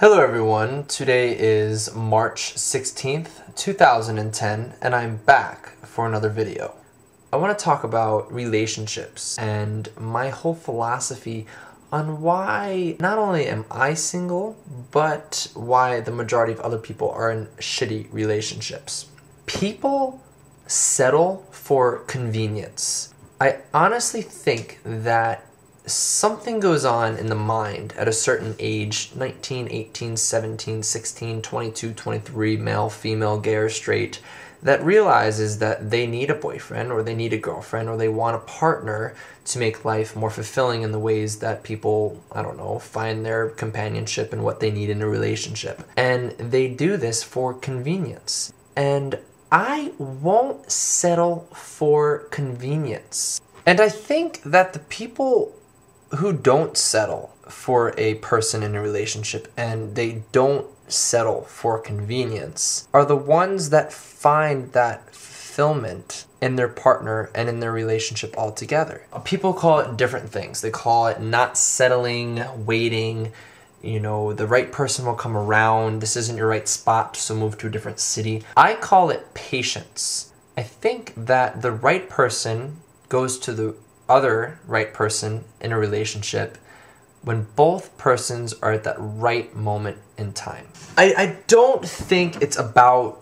Hello everyone, today is March 16th, 2010, and I'm back for another video. I want to talk about relationships and my whole philosophy on why not only am I single, but why the majority of other people are in shitty relationships. People settle for convenience. I honestly think that something goes on in the mind at a certain age, 19, 18, 17, 16, 22, 23, male, female, gay or straight, that realizes that they need a boyfriend or they need a girlfriend or they want a partner to make life more fulfilling in the ways that people, I don't know, find their companionship and what they need in a relationship. And they do this for convenience. And I won't settle for convenience. And I think that the people who don't settle for a person in a relationship and they don't settle for convenience are the ones that find that fulfillment in their partner and in their relationship altogether. People call it different things. They call it not settling, waiting, you know, the right person will come around, this isn't your right spot, so move to a different city. I call it patience. I think that the right person goes to the other right person in a relationship when both persons are at that right moment in time. I don't think it's about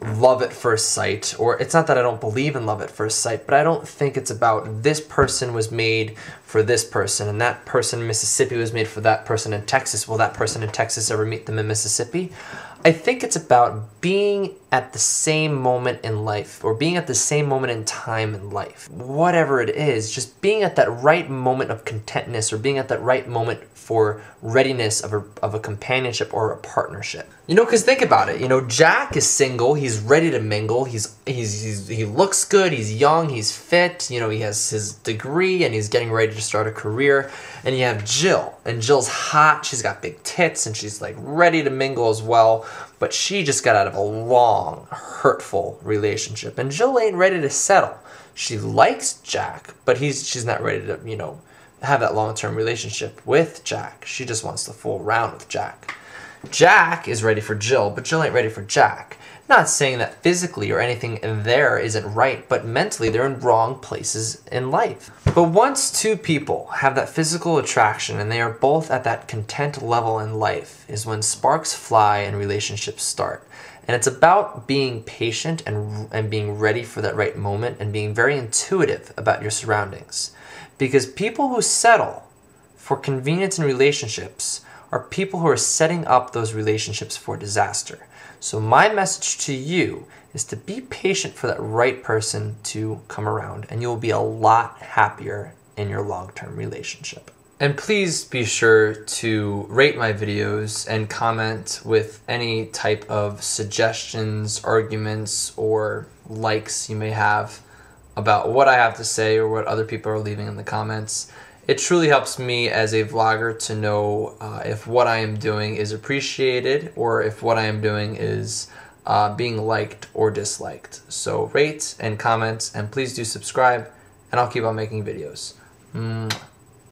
love at first sight, or it's not that I don't believe in love at first sight, but I don't think it's about this person was made for this person and that person in Mississippi was made for that person in Texas. Will that person in Texas ever meet them in Mississippi? I think it's about being at the same moment in life, or being at the same moment in time in life. Whatever it is, just being at that right moment of contentness, or being at that right moment for readiness of a companionship or a partnership. You know, because think about it. You know, Jack is single. He's ready to mingle. He looks good. He's young. He's fit. You know, he has his degree and he's getting ready to start a career. And you have Jill, and Jill's hot. She's got big tits and she's like ready to mingle as well. But she just got out of a long, hurtful relationship, and Jill ain't ready to settle. She likes Jack, but she's not ready to, you know, have that long-term relationship with Jack. She just wants the full round with Jack. Jack is ready for Jill, but Jill ain't ready for Jack. Not saying that physically or anything there isn't right, but mentally they're in wrong places in life. But once two people have that physical attraction and they are both at that content level in life is when sparks fly and relationships start. And it's about being patient and being ready for that right moment and being very intuitive about your surroundings. Because people who settle for convenience in relationships are people who are setting up those relationships for disaster. So my message to you is to be patient for that right person to come around, and you'll be a lot happier in your long-term relationship. And please be sure to rate my videos and comment with any type of suggestions, arguments, or likes you may have about what I have to say or what other people are leaving in the comments. It truly helps me as a vlogger to know if what I am doing is appreciated or if what I am doing is being liked or disliked. So rate and comment, and please do subscribe, and I'll keep on making videos.